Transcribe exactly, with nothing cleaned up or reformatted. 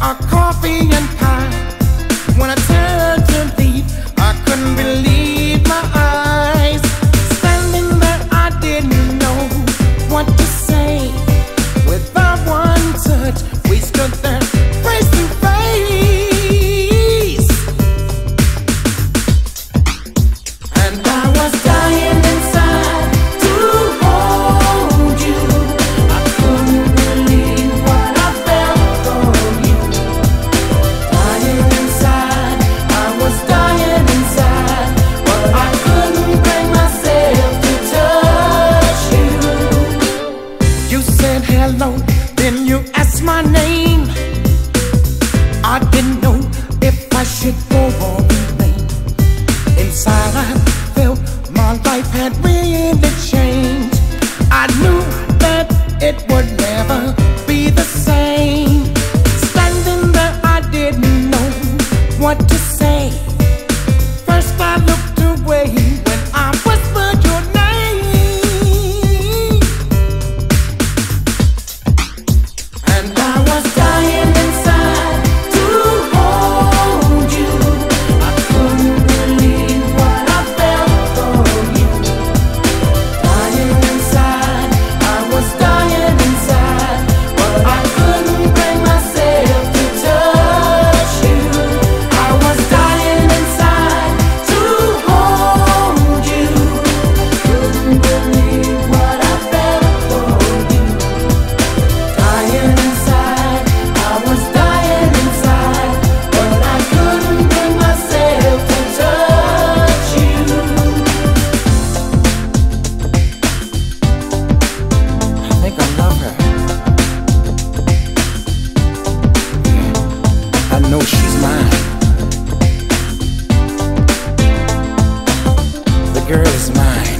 our coffee and pie. When I turned to leave, I couldn't believe my eyes. Standing there, I didn't know what to say. Without one touch, we stood there face to face. And I was dying inside to hold you. I couldn't believe what I felt for you. Dying inside, I was dying inside, but I couldn't bring myself to touch you. You said hello, then you asked my name. I didn't know if I should go or remain. Inside I felt my life had really changed. I knew that it would never be the same. Standing there, I didn't know what to say. First I looked away when I whispered your name. And I was dying inside to hold you. I couldn't believe what I felt for you. Dying inside, I was dying inside, but I couldn't bring myself to touch you. I was dying inside to hold you. I couldn't believe what I felt for you. Dying inside, I was dying inside, but I couldn't bring myself to touch you. I think I love her. I know she's mine. The girl is mine.